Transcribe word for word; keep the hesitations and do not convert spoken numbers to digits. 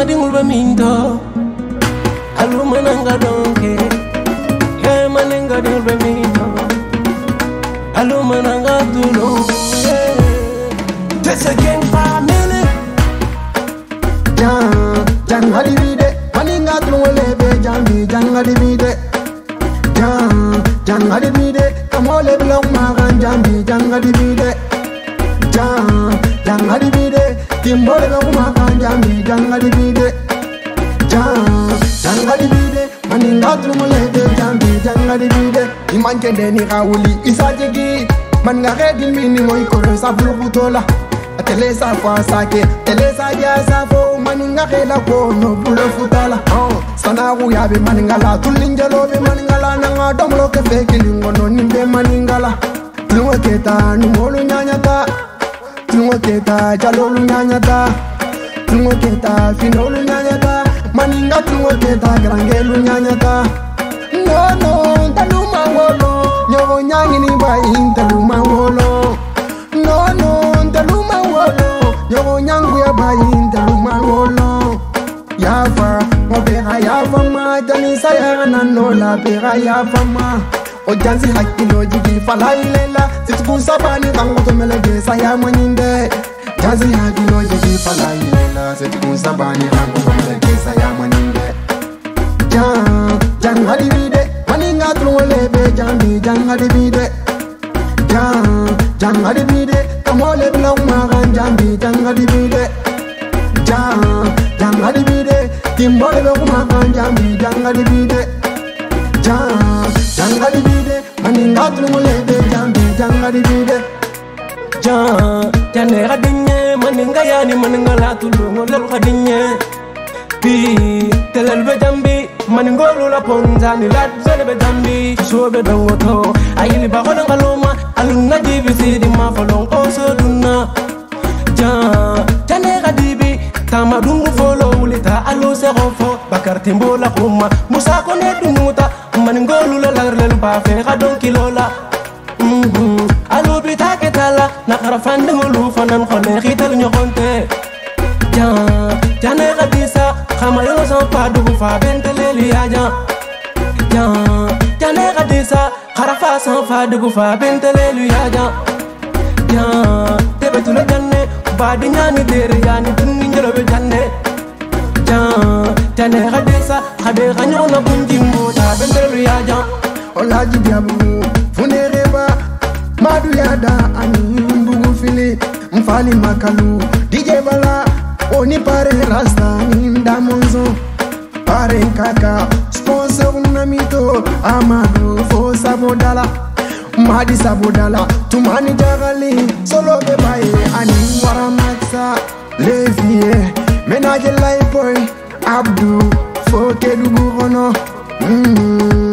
madingulba mindo aluma nanga donke he manenga dingulba mindo aluma nanga dulu D G gang family jan jan hadi vide maninga dulu be jan bi jan hadi vide jan jan hadi vide kamole blong magan jan bi jan hadi vide jan jan hadi vide Timbole la kuma kanja mi janga divide, jang janga divide, maninga drumulete jambi janga divide. Imanje deni kauli isajegi, manare dimini mo ikoro sa bulubutola, atele sa fasa ke, atele sa jasa fo maninga kela ko no bulufutala. Oh, sana uyabe maninga la tulinja lobe maninga la nanga domlo ke fekilingo no nimbe maninga la, luwe keta numolo nyanyata. Tungoketa jalolu nyanyata Tungoketa finolu nyanyata Maninga tungoketa garangelu nyanyata No no ntaluma wolo Nyobo nyangi ni bai ntaluma wolo No no ntaluma wolo Nyobo nyangu ya bai ntaluma wolo Yafa Mopera yafa ma Janisa ya nanola Pera yafa ma Ojansi hakilo jigi fala ilela Sitikusa bani kangoto melege sayama nyinde Ojansi hakilo jigi fala ilela Sitikusa bani kangoto melege sayama nyinde Jan, jan hadivide Maninga tulwelebe jambi jan hadivide Jan, jan hadivide Kamole bila umaran jambi jan hadivide Jan, jan hadivide Timbole bila umaran jambi jan hadivide Jan Janga divide, maninga tulumulede, jambi janga divide. Jang, jane kadinye, maninga yani maninga la tulumulelu kadinye. Pi, telelbe jambi, maningolo la ponza ni la zelbe jambi. Shobe dongoto, ayili bakono kaloma, alunga divisi di mafalong oso duna. Jang, jane kadibi, tamadungu folo ulita alose kofo, bakar timbo la kuma, musa kone dunuta. Maningolu la larlelu bafe kadon kilola Mhm alubi taketala nakarafande ngulufanan khone khital nyokonte Ja jane kadisa khamayo so padu fa benteleli aja Ja jane kadisa kharafa so padu fa benteleli aja Ja tebetule janne badinya ni dere yani tunni ngelobe janne Ja jane kadisa khade ganyo na bunjimbo Ola jibiamu funereba madu yada ani mbungu fili mfali makalu D J bala oni pare rasta ninda monzo pare kaka sponsor unamito amadu fo sabodala madi sabodala tumani jagali solo bebaye ani waramatsa levie menage life boy abdu fo kedugu ono. Mm-hmm.